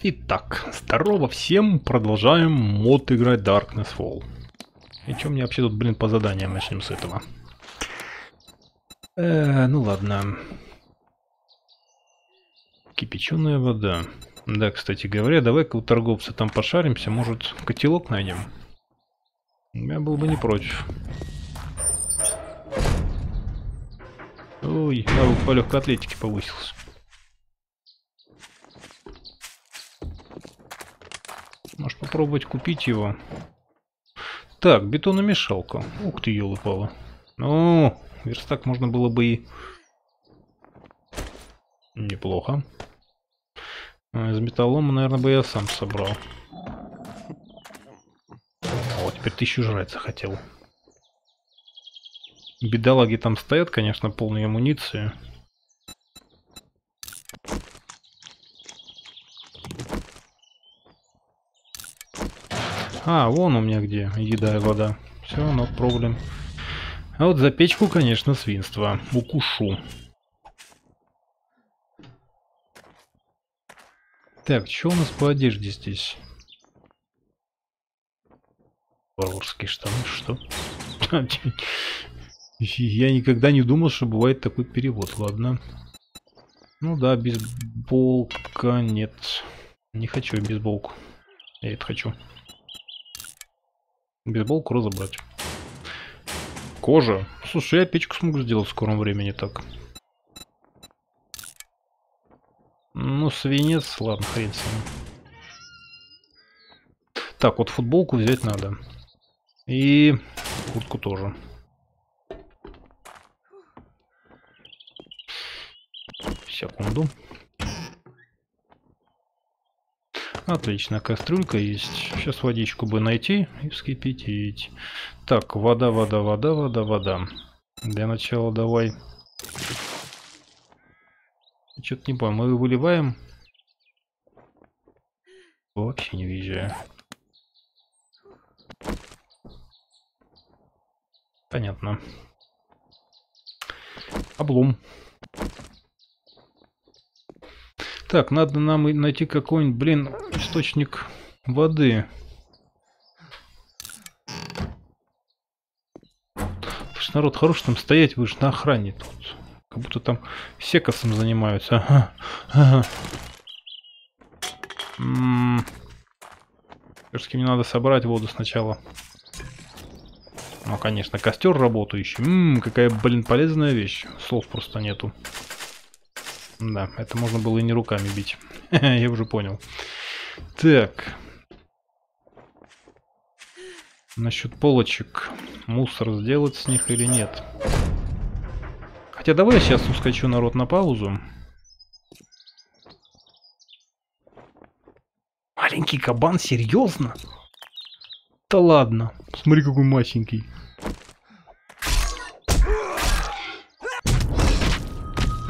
Итак, здорово всем, продолжаем мод играть Darkness Falls. И чё мне вообще тут, блин, по заданиям, начнем с этого. Ну ладно. Кипяченая вода. Да, кстати говоря, давай-ка у торговца там пошаримся, может котелок найдем? Я был бы не против. Ой, я по легкой атлетике повысился. Может попробовать купить его. Так, бетономешалка. Ух ты, елы-палы. Ну, верстак можно было бы и... Неплохо. А из металлома, наверное, бы я сам собрал. О, теперь 1000 жрать захотел. Бедолаги там стоят, конечно, полные амуниции. А, вон у меня где еда и вода. Все, но проблем. А вот за печку, конечно, свинство. Укушу. Так, что у нас по одежде здесь? Варварские штаны, что? Я никогда не думал, что бывает такой перевод, ладно. Ну да, бейсболка нет. Не хочу бейсболку. Я это хочу. Бейсболку разобрать. Кожа. Слушай, я печку смогу сделать в скором времени так. Ну, свинец, ладно, хрен с ним. Так, вот футболку взять надо. И куртку тоже. Секунду. Отлично, кастрюлька есть. Сейчас водичку бы найти и вскипятить. Так, вода, вода, вода, вода, вода. Для начала давай. Что-то не понял. Мы выливаем. Вообще не вижу. Понятно. Облом. Так, надо нам найти какой-нибудь, блин, источник воды. Вы ж, народ, хорош там стоять, вы же на охране тут. Как будто там секосом занимаются. Ага. Ага. Все-таки мне надо собрать воду сначала. Ну, конечно, костер работающий. Какая, блин, полезная вещь. Слов просто нету. Да, это можно было и не руками бить. Я уже понял. Так. Насчет полочек. Мусор сделать с них или нет? Хотя давай я сейчас ускочу, народ, на паузу. Маленький кабан? Серьезно? Да ладно. Смотри, какой масенький.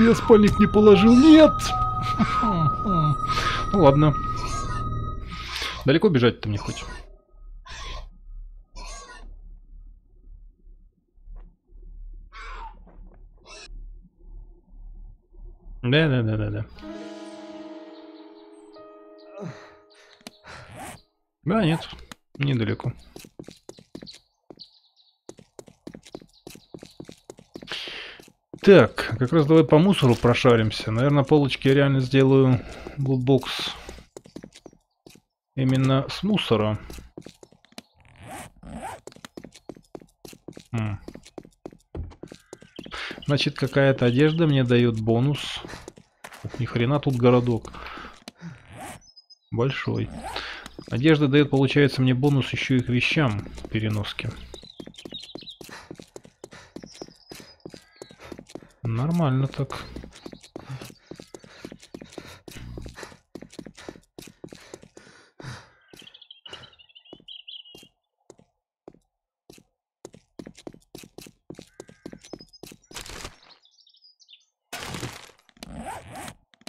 Я спальник не положил. Нет! Ну ладно. Далеко бежать-то мне хоть. Да. Да, нет. Недалеко. Так, как раз давай по мусору прошаримся. Наверное, полочки я реально сделаю лутбокс именно с мусора. Значит, какая-то одежда мне дает бонус. Ух, ни хрена тут городок. Большой. Одежда дает, получается, мне бонус еще и к вещам переноски. Нормально так.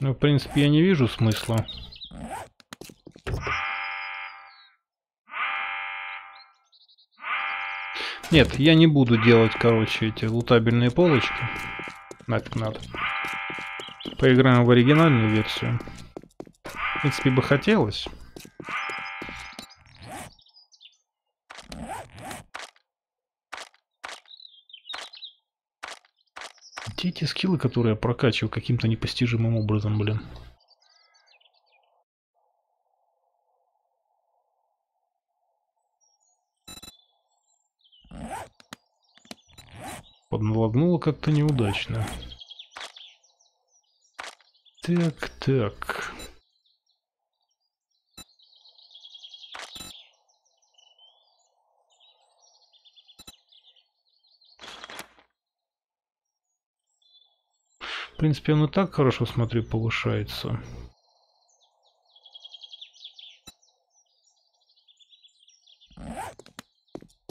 Ну, в принципе, я не вижу смысла. Нет, я не буду делать, короче, эти лутабельные полочки. Нафиг надо. Поиграем в оригинальную версию. В принципе, бы хотелось. Где эти скиллы, которые я прокачиваю каким-то непостижимым образом, блин? Подналогнуло как-то неудачно. Так, так. В принципе, он и так хорошо, смотри, повышается.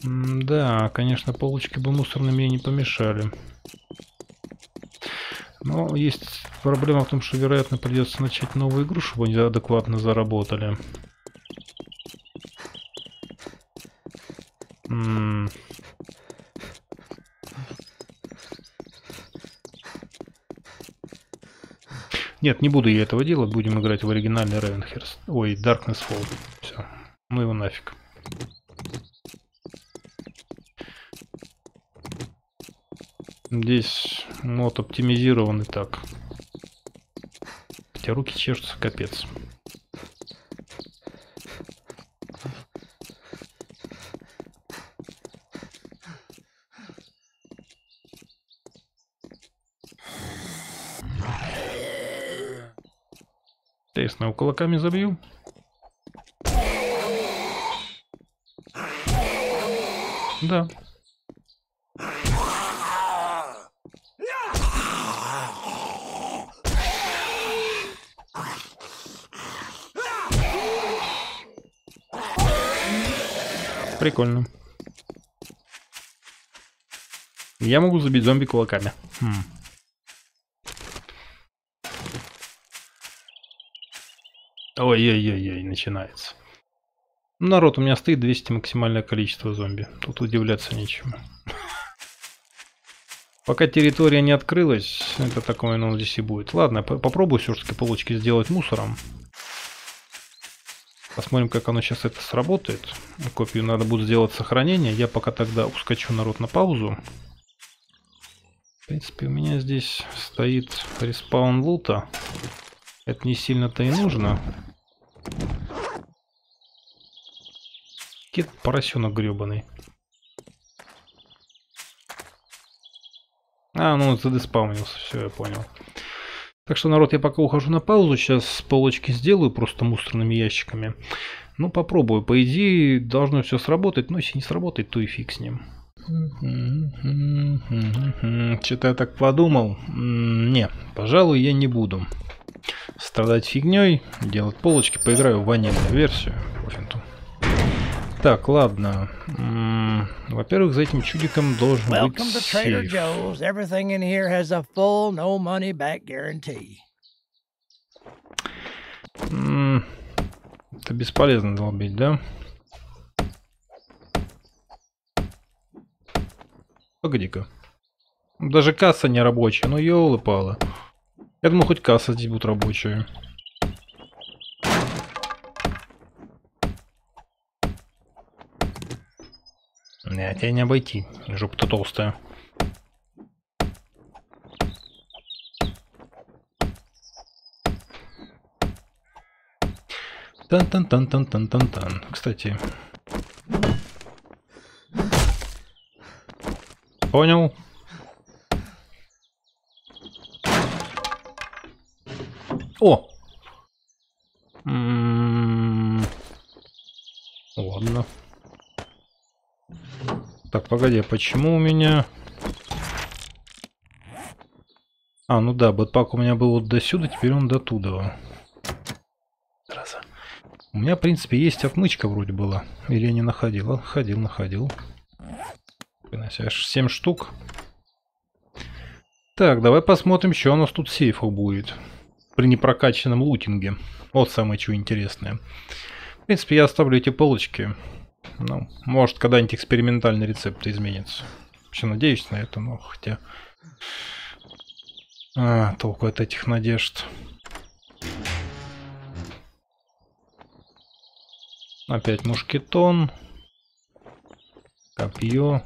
Да, конечно, получки бы мусорными не помешали. Но есть проблема в том, что, вероятно, придется начать новую игру, чтобы они адекватно заработали. Нет, не буду я этого делать, будем играть в оригинальный Ravenhirst. Ой, Darkness Falls. Все, ну его нафиг. Здесь мод оптимизирован и так. Хотя руки чешутся, капец. Тесно, его кулаками забью. Да. Прикольно. Я могу забить зомби кулаками. Ой-ой-ой-ой, начинается. Народ, у меня стоит 200 максимальное количество зомби. Тут удивляться нечему. Пока территория не открылась, это такой нон здесь и будет. Ладно, попробую все-таки полочки сделать мусором. Посмотрим, как оно сейчас это сработает. Копию надо будет сделать сохранение. Я пока тогда ускочу, народ, на паузу. В принципе, у меня здесь стоит респаун лута. Это не сильно-то и нужно. Кит, поросенок гребаный. А, ну он задеспаунился, все, я понял. Так что, народ, я пока ухожу на паузу, сейчас полочки сделаю просто мусорными ящиками. Ну, попробую, по идее, должно все сработать, но если не сработает, то и фиг с ним. Что-то я так подумал. Не, пожалуй, я не буду страдать фигней, делать полочки, поиграю в ванильную версию. Так, ладно. Во-первых, за этим чудиком должен быть сейф. Это бесполезно долбить, да? Погоди-ка. Даже касса не рабочая, ну ёлы-палы. Я думаю, хоть касса здесь будет рабочая. А тебя не обойти, жопа-то толстая. Тан-тан-тан-тан-тан-тан-тан. Кстати. Понял. О! Ладно. Так, погоди, почему у меня... А, ну да, бэтпак у меня был вот до сюда, теперь он до туда. У меня, в принципе, есть отмычка вроде была. Или я не находил? Находил. 7 штук. Так, давай посмотрим, что у нас тут сейфов будет. При непрокаченном лутинге. Вот самое что интересное. В принципе, я оставлю эти полочки. Ну, может, когда-нибудь экспериментальный рецепт изменится. Вообще надеюсь на это, но хотя... толку от этих надежд. Опять мушкетон. Копье.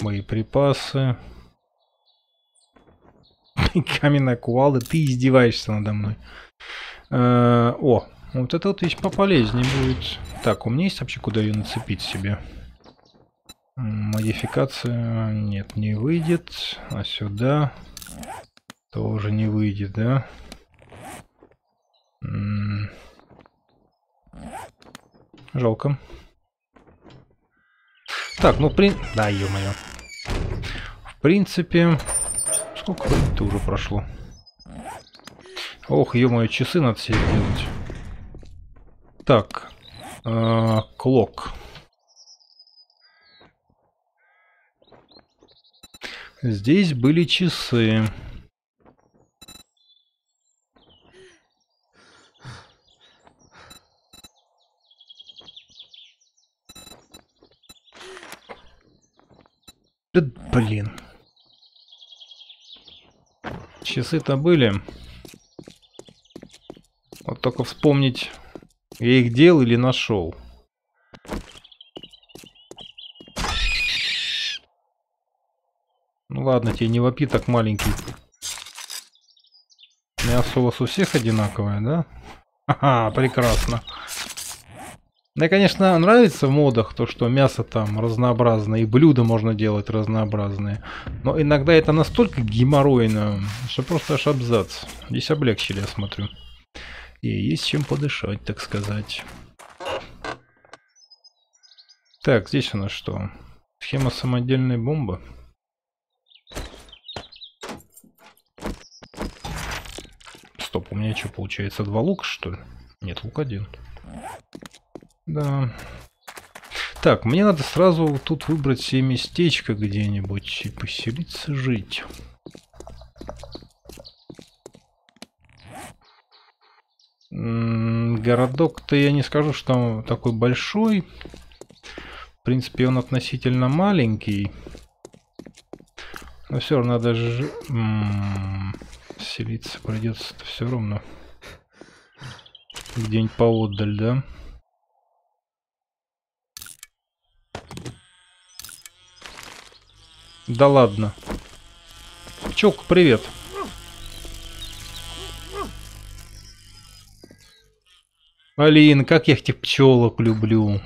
Боеприпасы. Каменная кувалда. Ты издеваешься надо мной. О, вот эта вот вещь пополезнее будет. Так, у меня есть вообще куда ее нацепить себе? Модификация. Нет, не выйдет. А сюда тоже не выйдет, да? Жалко. Так, ну да, ё-моё. В принципе... Сколько это уже прошло? Ох, ё-моё, часы надо себе делать. Так. Клок. Здесь были часы. Да, блин. Часы-то были. Вот только вспомнить, я их делал или нашел. Ну ладно, тебе не вопи так, маленький. Мясо у вас у всех одинаковое, да? Ага, прекрасно. Да, конечно, нравится в модах то, что мясо там разнообразное, и блюда можно делать разнообразные. Но иногда это настолько геморройно, что просто аж абзац. Здесь облегчили, я смотрю. И есть чем подышать, так сказать. Так, здесь у нас что? Схема самодельной бомбы. Стоп, у меня что получается? Два лука, что ли? Нет, лук один. Да. Так, мне надо сразу тут выбрать себе местечко где-нибудь и поселиться, жить. Городок-то я не скажу, что он такой большой. В принципе, он относительно маленький. Но все равно надо же... Селиться придется все равно. Где-нибудь поотдаль, да? Да ладно. Пчелка, привет. Блин, как я этих пчелок люблю.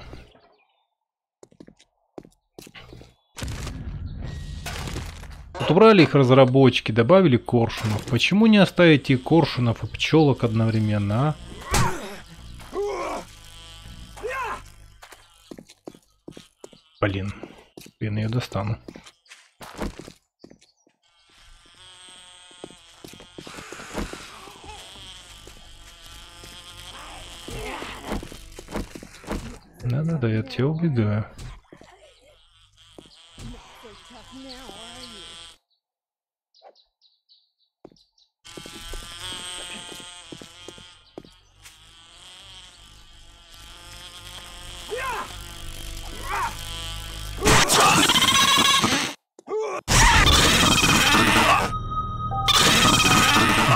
Вот убрали их разработчики, добавили коршунов. Почему не оставить и коршунов, и пчелок одновременно, а? Блин. Блин, ее достану. Да-да-да, я тебя убегаю.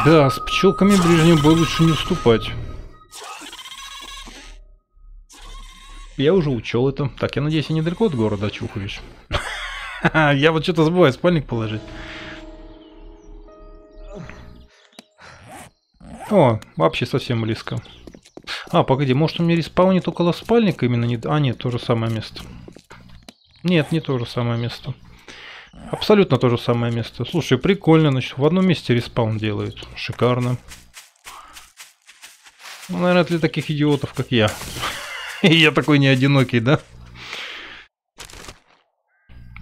Да, с пчелками ближним бой лучше не уступать. Я уже учел это. Так, я надеюсь, я недалеко от города очухаюсь. Я вот что-то забываю спальник положить. О, вообще совсем близко. А, погоди, может у меня респаунит около спальника именно? Не... А, нет, то же самое место. Нет, не то же самое место. Абсолютно то же самое место. Слушай, прикольно, значит, в одном месте респаун делают. Шикарно. Ну, наверное, для таких идиотов, как я. И я такой не одинокий, да?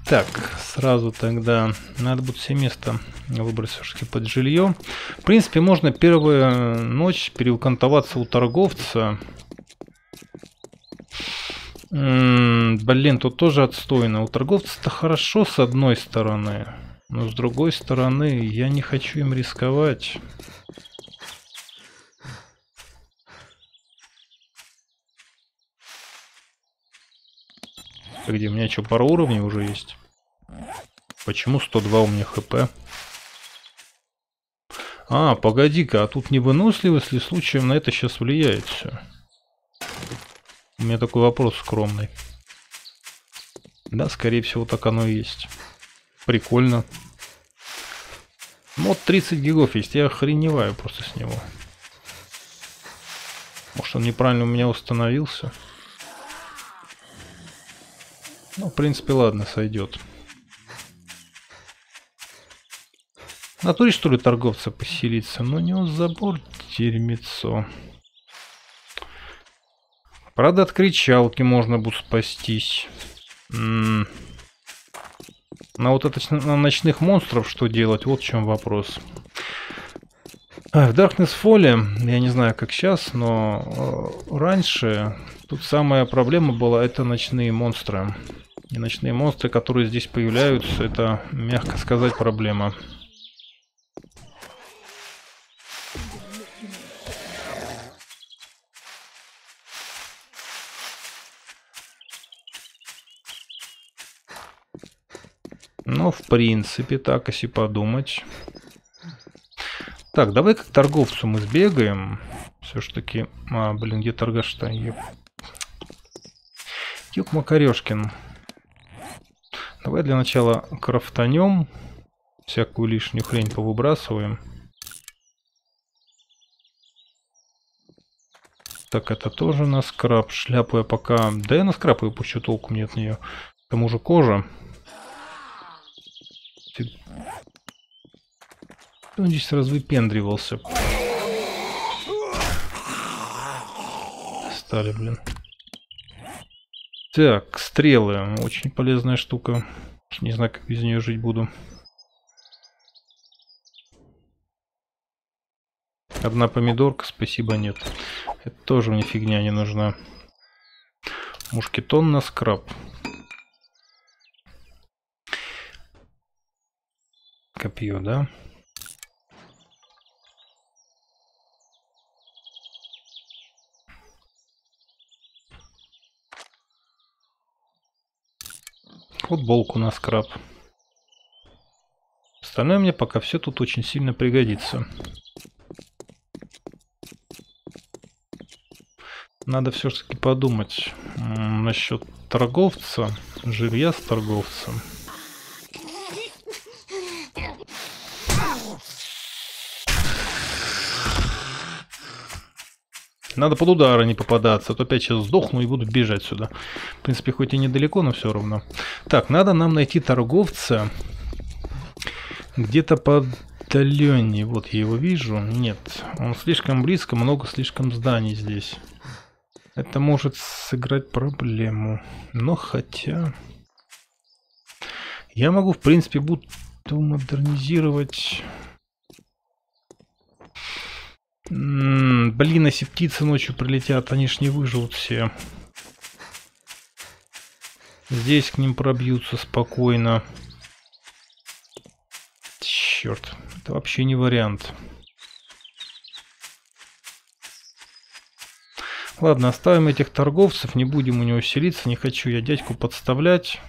Так, сразу тогда надо будет все место выбрать все-таки под жилье. В принципе, можно первую ночь переукантоваться у торговца. Блин, тут тоже отстойно. У торговца-то хорошо с одной стороны, но с другой стороны я не хочу им рисковать. Где у меня что, пара уровней уже есть? Почему 102 у меня хп? А, погоди-ка, а тут невыносливость ли случаем на это сейчас влияет все? У меня такой вопрос скромный. Да, скорее всего, так оно и есть. Прикольно. Мод 30 гигов есть. Я охреневаю просто с него. Может, он неправильно у меня установился? Ну, в принципе, ладно, сойдет. В натуре, что ли, торговца поселиться? Но у него забор дерьмецо. Правда, от кричалки можно будет спастись. На вот это на ночных монстров что делать? Вот в чем вопрос. В Darkness Falls, я не знаю, как сейчас, но раньше тут самая проблема была, это ночные монстры. И ночные монстры, которые здесь появляются, это, мягко сказать, проблема. Но, в принципе, так, если подумать. Так, давай к торговцу мы сбегаем. Все-таки... А, блин, где Торгаштайн? Ёк Макарешкин. Давай для начала крафтанем. Всякую лишнюю хрень повыбрасываем. Так, это тоже на скраб. Шляпу я пока... Да я на скраб ее пущу, толку мне от нее. К тому же кожа. Он здесь развыпендривался. Стали, блин. Так, стрелы. Очень полезная штука. Не знаю, как без нее жить буду. Одна помидорка, спасибо, нет. Это тоже мне фигня не нужна. Мушкетон на скраб. Копье, да? Футболку на скраб. Остальное мне пока все тут очень сильно пригодится. Надо все-таки подумать насчет торговца, жилья с торговцем. Надо под удары не попадаться, а то опять сейчас сдохну и буду бежать сюда. В принципе, хоть и недалеко, но все равно. Так, надо нам найти торговца где-то подаленнее. Вот я его вижу. Нет, он слишком близко, много слишком зданий здесь. Это может сыграть проблему. Но хотя... Я могу, в принципе, буду модернизировать... Блин, если птицы ночью прилетят, они ж не выживут все. Здесь к ним пробьются спокойно. Черт, это вообще не вариант. Ладно, оставим этих торговцев, не будем у него селиться, не хочу я дядьку подставлять.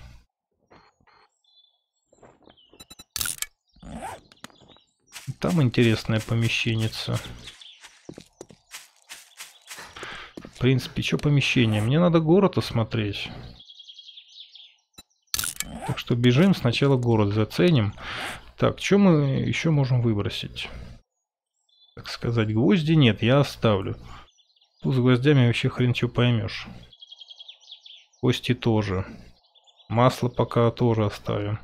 Там интересное помещенница. В принципе, что помещение? Мне надо город осмотреть. Так что бежим, сначала город заценим. Так, что мы еще можем выбросить? Так сказать, гвозди нет, я оставлю. Тут с гвоздями вообще хрен чего поймешь. Кости тоже. Масло пока тоже оставим.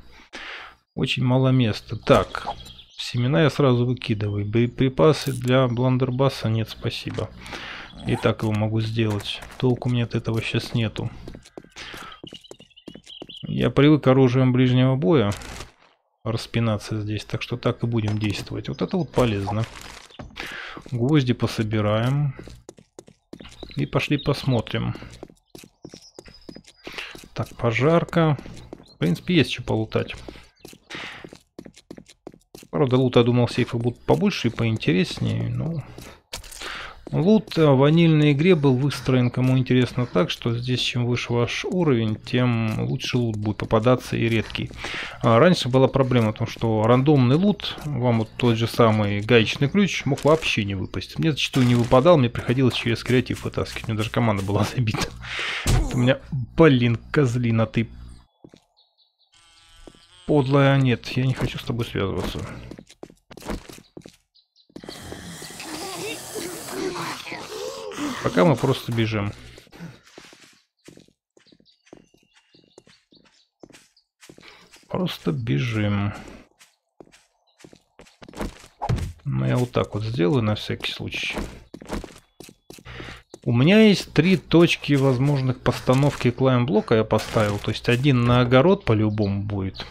Очень мало места. Так, семена я сразу выкидываю. Боеприпасы для бландербасса нет, спасибо. И так его могу сделать. Толку мне от этого сейчас нету. Я привык к оружием ближнего боя распинаться здесь, так что так и будем действовать. Вот это вот полезно. Гвозди пособираем. И пошли посмотрим. Так, пожарка. В принципе, есть что полутать. Правда, лута, я думал, сейфы будут побольше и поинтереснее, но... Лут в ванильной игре был выстроен, кому интересно, так, что здесь чем выше ваш уровень, тем лучше лут будет попадаться и редкий. Раньше была проблема в том, что рандомный лут, вам вот тот же самый гаечный ключ, мог вообще не выпасть. Мне зачастую не выпадал, мне приходилось через креатив вытаскивать. У меня даже команда была забита. Вот у меня, блин, козлина ты подлая. Нет, я не хочу с тобой связываться. Пока мы просто бежим. Просто бежим. Ну, я вот так вот сделаю на всякий случай. У меня есть три точки возможных постановки клайм-блока я поставил. То есть один на огород по-любому будет.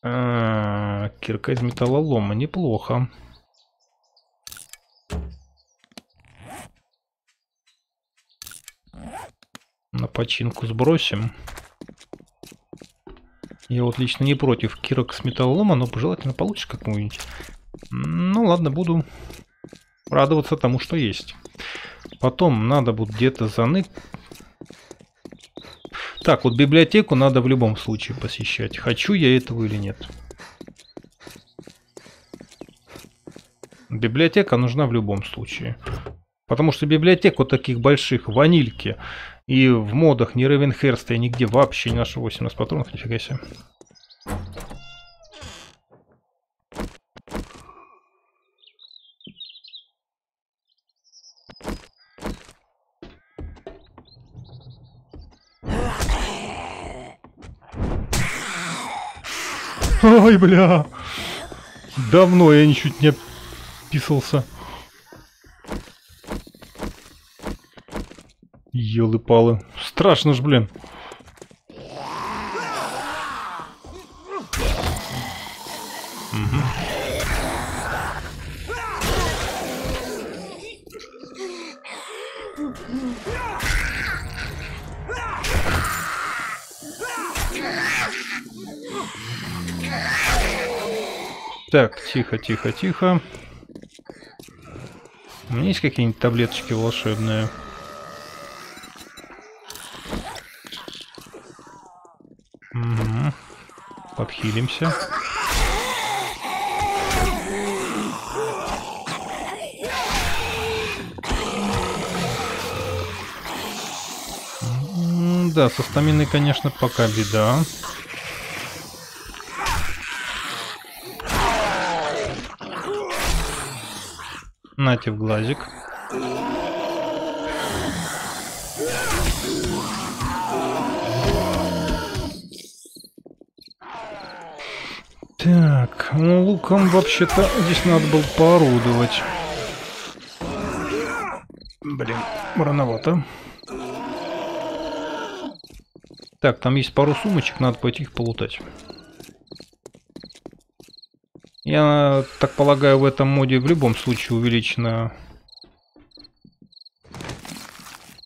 Кирка из металлолома. Неплохо. На починку сбросим. Я вот лично не против кирок с металлолома, но желательно получишь какую-нибудь. Ну ладно, буду радоваться тому, что есть. Потом надо будет где-то заныть. Так, вот библиотеку надо в любом случае посещать. Хочу я этого или нет. Библиотека нужна в любом случае. Потому что библиотек вот таких больших, ванильки, и в модах ни Ревенхерста, и нигде вообще не нашел. 18 патронов, нифига себе. Ой, бля! Давно я ничуть не писался. Елы-палы. Страшно ж, блин. Угу. Так, тихо. У меня есть какие-нибудь таблеточки волшебные? Подхилимся. Да, со стаминой, конечно, пока беда. Нате в глазик. Так, ну луком вообще-то здесь надо было поорудовать. Блин, рановато. Так, там есть пару сумочек, надо пойти их полутать. Я так полагаю, в этом моде в любом случае увеличено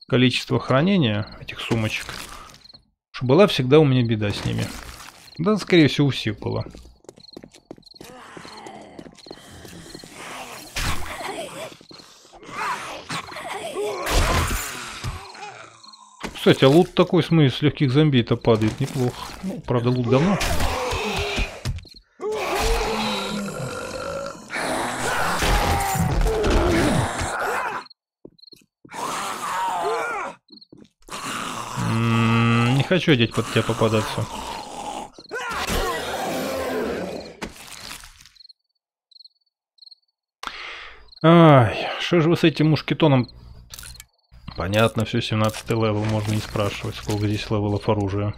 количество хранения этих сумочек. Что была всегда у меня беда с ними. Да, скорее всего, у всех было. Кстати, а лут такой, в смысле, с легких зомби-то падает неплохо. Ну, правда, лут говно. Не хочу одеть под тебя попадаться. Ай, что же вы с этим мушкетоном... Понятно, все, 17 левел, можно не спрашивать, сколько здесь левелов оружия.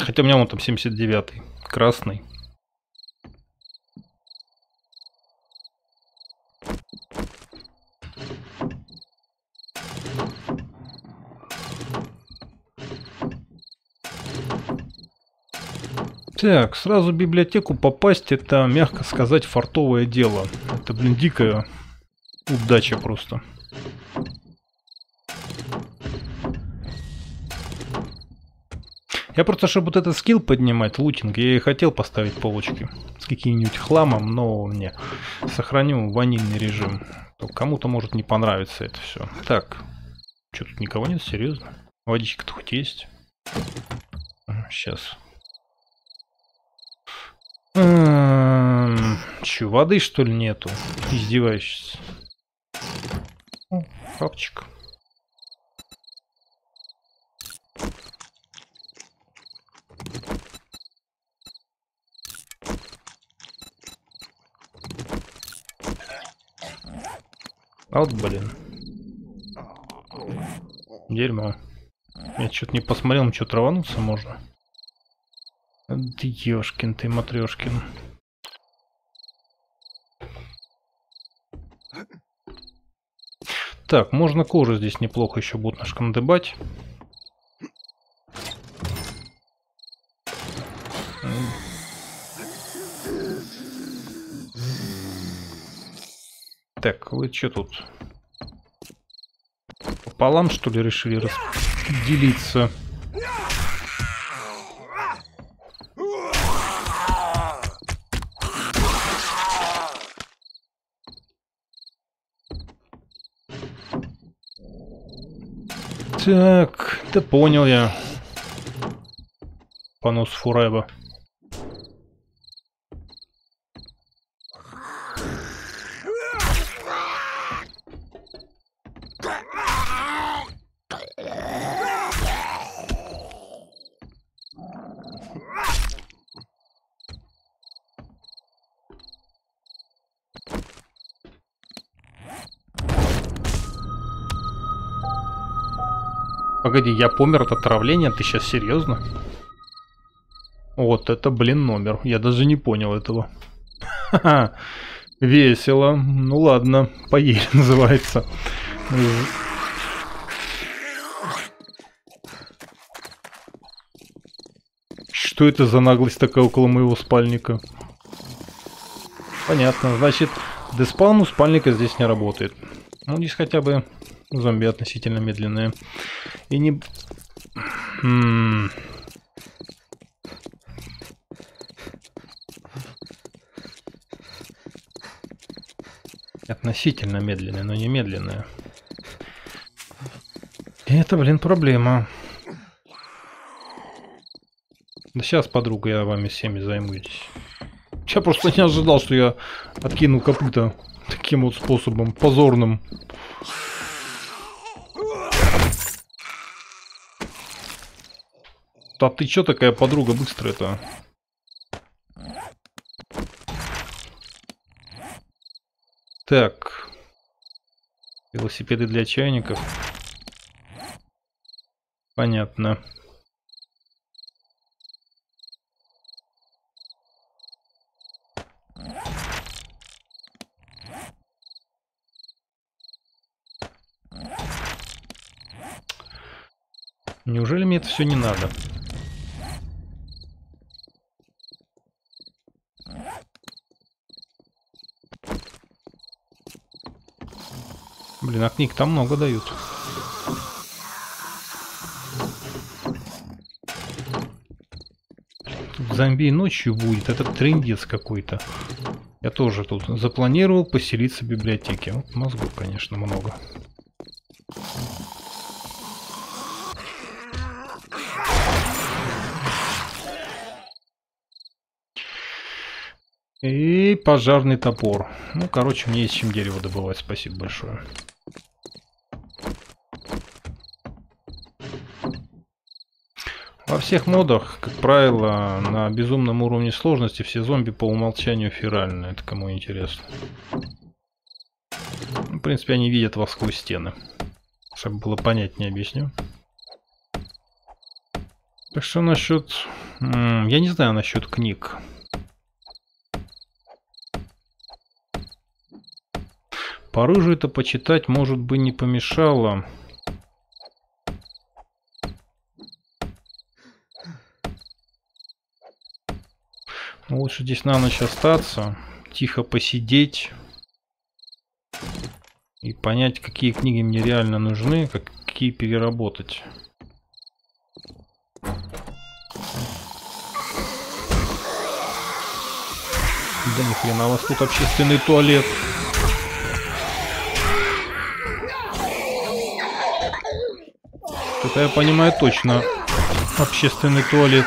Хотя у меня вон там 79-й, красный. Так, сразу в библиотеку попасть, это, мягко сказать, фартовое дело. Это, блин, дикая удача просто. Я просто, чтобы вот этот скилл поднимать, лутинг, я и хотел поставить полочки с каким-нибудь хламом, но не. Сохраню ванильный режим. Кому-то может не понравиться это все. Так. Что, тут никого нет? Серьезно? Водичка-то хоть есть? Сейчас. Че, воды что ли нету? Издеваешься. Хапчик. А вот, блин. Дерьмо. Я что-то не посмотрел, что травануться можно. Ты ёшкин, ты матрешкин. Так, можно кожу здесь неплохо еще будет нашкандыбать. Так, вы что тут? Пополам, что ли, решили разделиться? Так, да понял я. Понос фурэба. Погоди, я помер от отравления? Ты сейчас серьезно? Вот это, блин, номер. Я даже не понял этого. Ха-ха. Весело. Ну ладно, поели, называется. Что это за наглость такая около моего спальника? Понятно, значит, деспаун у спальника здесь не работает. Ну, здесь хотя бы зомби относительно медленные. И не... Относительно медленные, но не медленные. И это, блин, проблема. Да сейчас, подруга, я вами всеми займусь. Я просто не ожидал, что я откину копыта таким вот способом, позорным. А ты чё такая подруга быстрая-то? Так. Велосипеды для чайников. Понятно. Неужели мне это все не надо? Блин, а книг там много дают. Тут зомби ночью будет. Это трындец какой-то. Я тоже тут запланировал поселиться в библиотеке. Вот мозгов, конечно, много. И пожарный топор. Ну, короче, мне есть чем дерево добывать. Спасибо большое. Во всех модах, как правило, на безумном уровне сложности все зомби по умолчанию феральны. Это кому интересно. В принципе, они видят вас сквозь стены. Чтобы было понятнее, объясню. Так что насчет... Я не знаю насчет книг. По оружию это почитать, может быть, не помешало. Лучше здесь на ночь остаться, тихо посидеть и понять, какие книги мне реально нужны, какие переработать. Да ни хрена, у вас тут общественный туалет. Это я понимаю точно. Общественный туалет.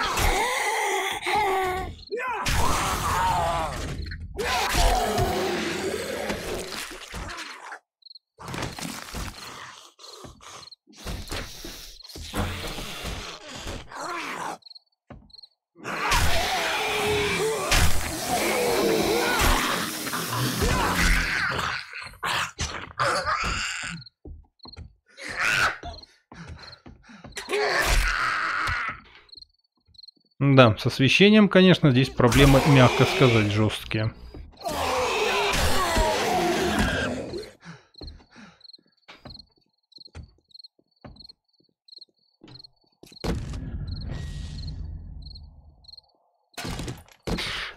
Да, с освещением, конечно, здесь проблемы, мягко сказать, жесткие.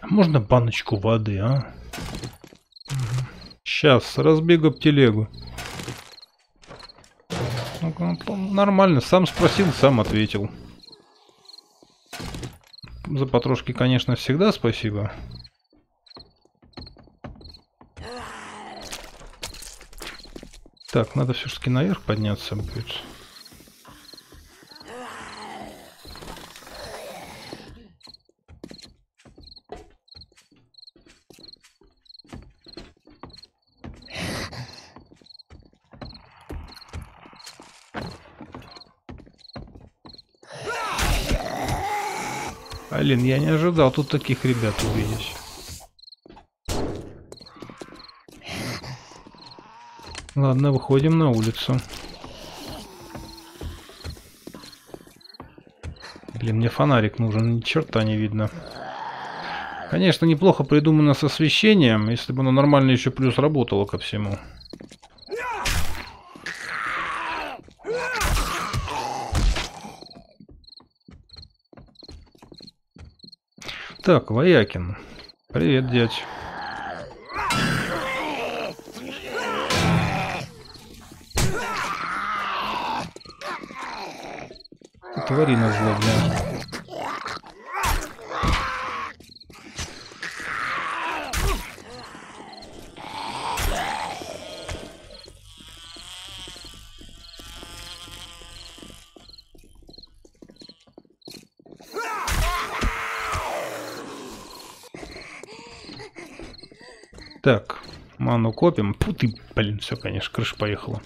Можно баночку воды, а? Сейчас, разбегу об телегу. Нормально, сам спросил, сам ответил. За потрошки, конечно, всегда спасибо. Так, надо все-таки наверх подняться будет. Блин, я не ожидал тут таких ребят увидеть. Ладно, выходим на улицу. Блин, мне фонарик нужен, ни черта не видно. Конечно, неплохо придумано с освещением, если бы оно нормально еще плюс работало ко всему. Так, Воякин. Привет, дядь. Твори на злобня. Так, ману копим. Фу ты, блин, все, конечно, крыша поехала.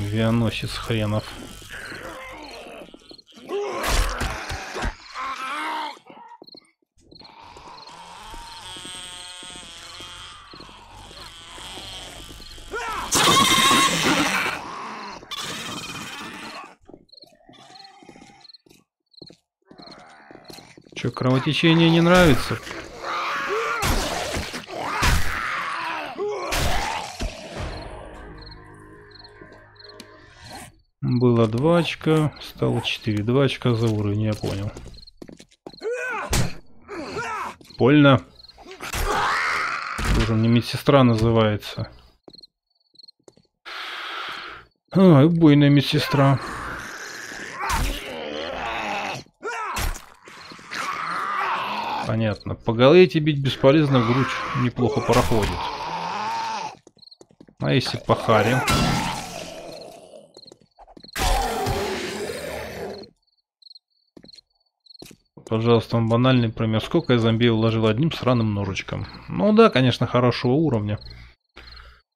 Вианосец хренов. Че, кровотечение не нравится? Было 2 очка, стало 4. 2 очка за уровень, я понял. Больно. Уже мне медсестра называется. А, убойная медсестра. Понятно. По голове бить бесполезно, в грудь неплохо проходит. А если по харе? Пожалуйста, вам банальный пример. Сколько я зомби уложил одним сраным ножичком? Ну да, конечно, хорошего уровня.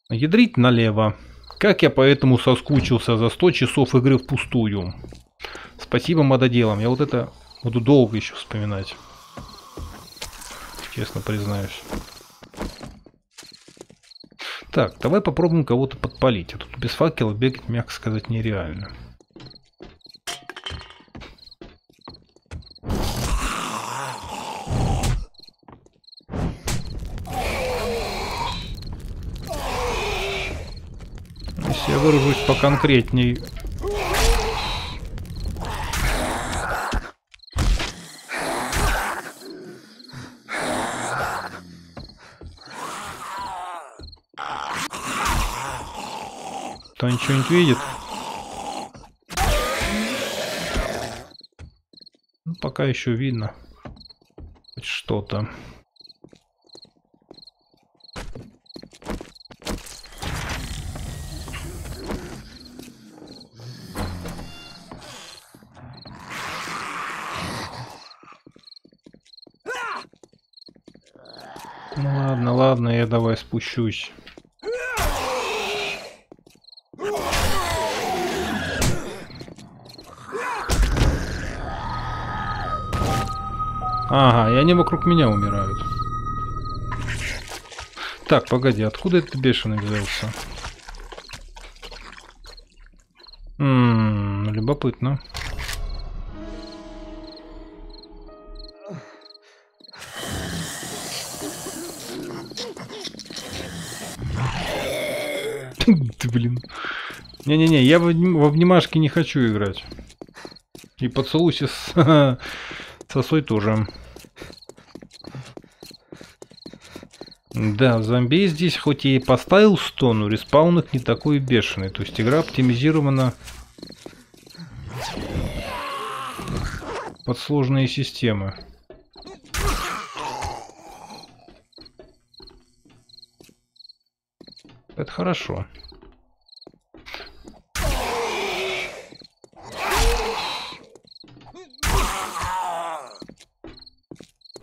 Ядрить налево. Как я поэтому соскучился за 100 часов игры впустую. Спасибо мододелам. Я вот это буду долго еще вспоминать. Честно признаюсь. Так, давай попробуем кого-то подпалить. А тут без факела бегать, мягко сказать, нереально. Если я выражусь поконкретней... Кто-нибудь видит? пока еще видно хоть что-то. Ну ладно, ладно, я давай спущусь. Ага, и они вокруг меня умирают. Так, погоди, откуда этот бешеный взялся? Любопытно. Ты, блин. Не-не-не, я во обнимашки не хочу играть. И поцелуйся с сосой тоже. Да, в зомби здесь, хоть я и поставил 100, но респаун их не такой бешеный. То есть игра оптимизирована под сложные системы. Это хорошо.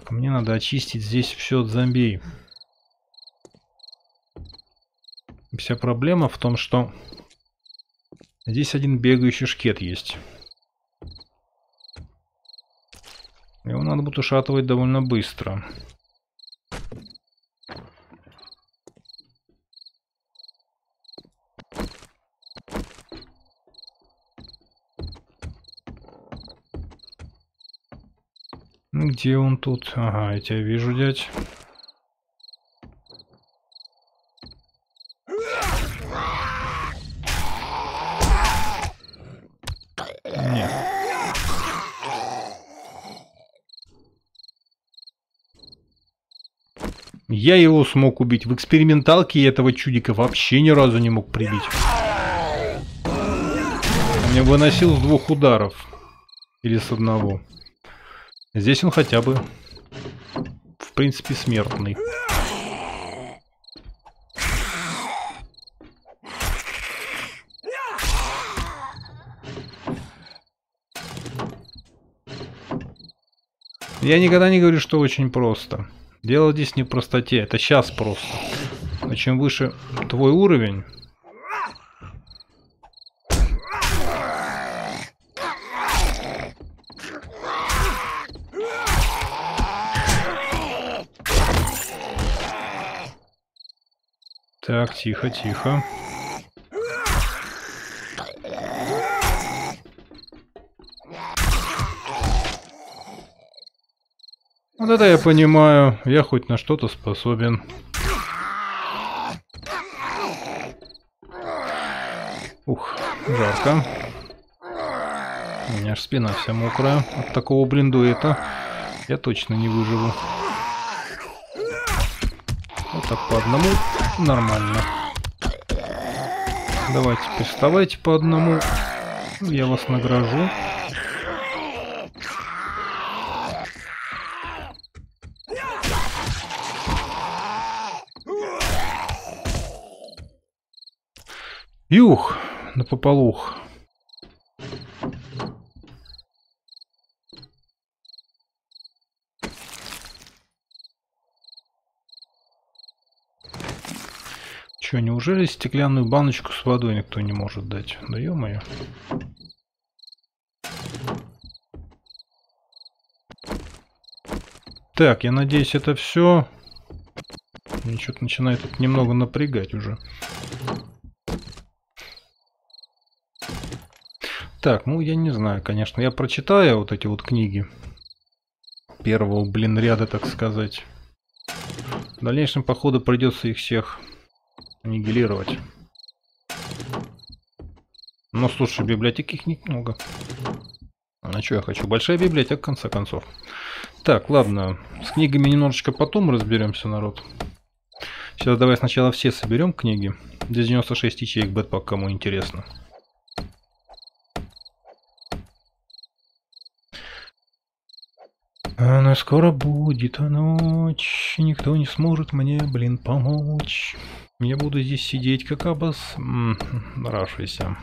Мне надо очистить здесь все от зомби. Вся проблема в том, что здесь один бегающий шкет есть. Его надо будет ушатывать довольно быстро. Ну, где он тут? Ага, я тебя вижу, дядь. Я его смог убить. В эксперименталке я этого чудика вообще ни разу не мог прибить. Он меня выносил с 2 ударов. Или с 1. Здесь он хотя бы, в принципе, смертный. Я никогда не говорю, что очень просто. Дело здесь не в простоте, это сейчас просто. Но чем выше твой уровень, так, тихо, тихо. Вот это я понимаю, я хоть на что-то способен. Ух, жарко. У меня аж спина вся мокрая. От такого блиндуэта я точно не выживу. Вот так по одному нормально. Давайте, переставайте по одному. Я вас награжу. Юх, напополух. Че, неужели стеклянную баночку с водой никто не может дать? Да ё-моё. Так, я надеюсь, это все. Мне что-то начинает тут немного напрягать уже. Так, ну я не знаю, конечно. Я прочитаю вот эти вот книги первого, блин, ряда, так сказать. В дальнейшем, походу, придется их всех аннигилировать. Но, слушай, библиотек их немного. А на что я хочу? Большая библиотека, в конце концов. Так, ладно. С книгами немножечко потом разберемся, народ. Сейчас давай сначала все соберем книги. Здесь 96 ячеек бэтпак, кому интересно. Она скоро будет, а ночь, никто не сможет мне, блин, помочь. Я буду здесь сидеть, как абас... Рашуйся.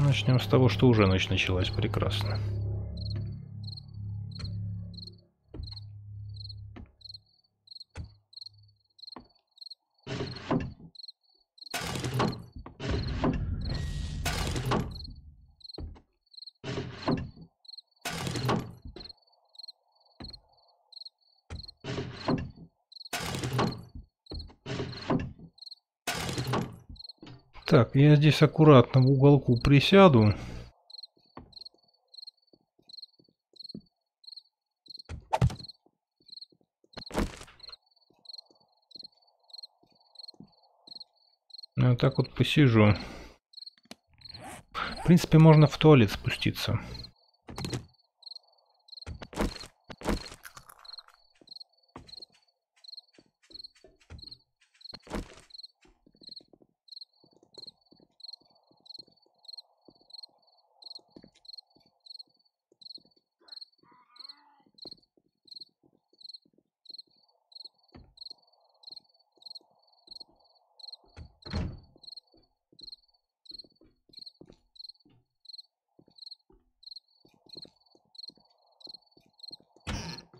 Начнем с того, что уже ночь началась, прекрасно. Так, я здесь аккуратно в уголку присяду. Вот так вот посижу. В принципе, можно в туалет спуститься.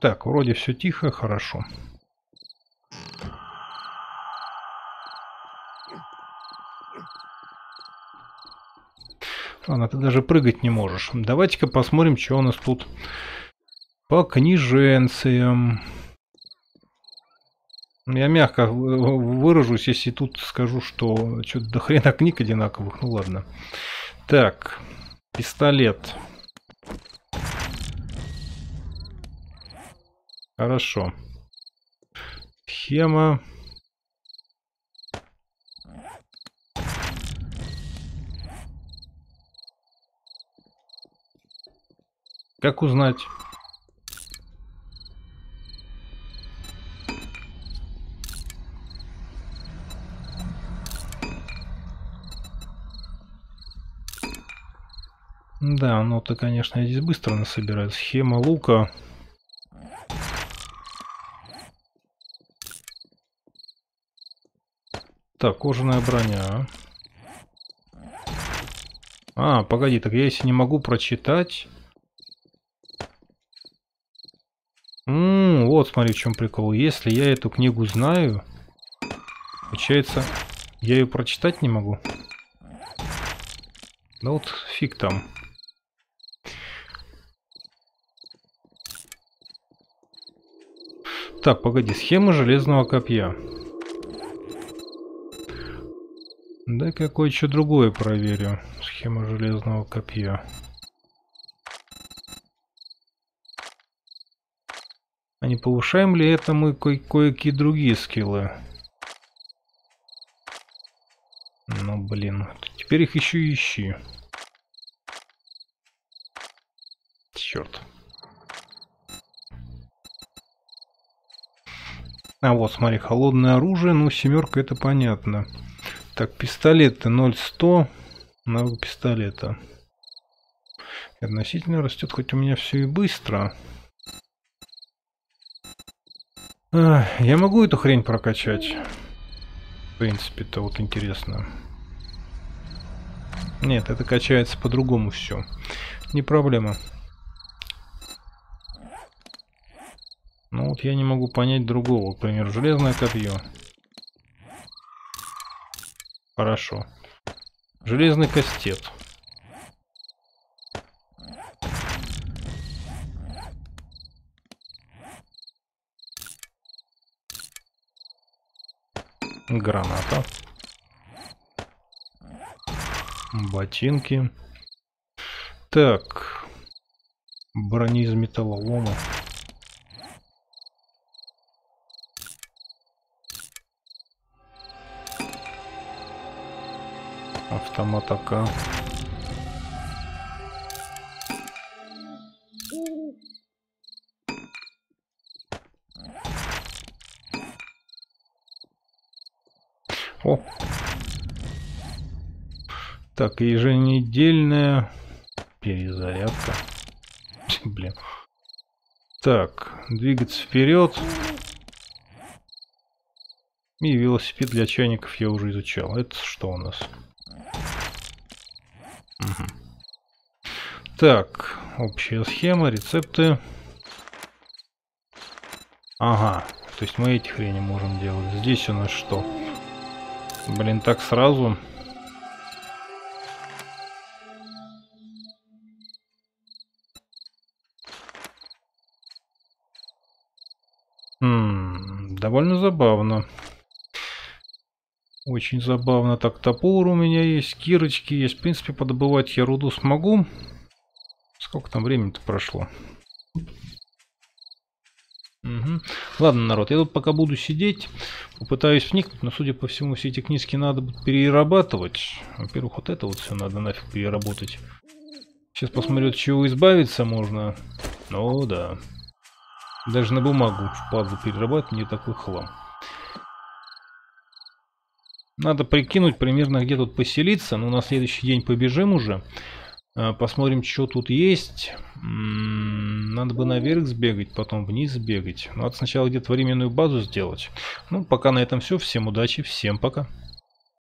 Так, вроде все тихо, хорошо. Ладно, ты даже прыгать не можешь. Давайте-ка посмотрим, что у нас тут по книженциям. Я мягко выражусь, если тут скажу, что что-то до хрена книг одинаковых. Ну ладно. Так, пистолет. Хорошо. Схема. Как узнать? Да, ну-то, конечно, я здесь быстро насобираю. Схема лука. Так, кожаная броня. А, погоди, так я если не могу прочитать... вот, смотри, в чем прикол. Если я эту книгу знаю, получается, я ее прочитать не могу. Да вот фиг там. Так, погоди, схема железного копья. Да какое-то другое проверю. Схема железного копья. А не повышаем ли это мы кое-какие другие скиллы? Ну блин, теперь их еще и ищи. Черт. А вот, смотри, холодное оружие. Ну, семерка, это понятно. Так, пистолеты 0,100 на пистолета. Относительно растет, хоть у меня все и быстро. Я могу эту хрень прокачать? В принципе-то вот интересно. Нет, это качается по-другому все. Не проблема. Ну вот я не могу понять другого. Например, железное копье. Хорошо. Железный кастет. Граната. Ботинки. Так. Броня из металлолома. Автомат АК. О! Так, еженедельная перезарядка. Блин. Так, двигаться вперед. И велосипед для чайников я уже изучал. Это что у нас? Угу. Так, общая схема, рецепты. Ага, то есть мы эти хрени можем делать. Здесь у нас что? Блин, так сразу. Довольно забавно. Очень забавно. Так, топор у меня есть, кирочки есть. В принципе, подобывать я руду смогу. Сколько там времени-то прошло? Угу. Ладно, народ, я тут пока буду сидеть, попытаюсь вникнуть, но, судя по всему, все эти книжки надо перерабатывать. Во-первых, вот это вот все надо нафиг переработать. Сейчас посмотрю, от чего избавиться можно. Ну да. Даже на бумагу впадлу перерабатывать, не такой хлам. Надо прикинуть примерно, где тут поселиться. Ну, на следующий день побежим уже. Посмотрим, что тут есть. Надо бы наверх сбегать, потом вниз сбегать. Надо сначала где-то временную базу сделать. Ну, пока на этом все. Всем удачи, всем пока.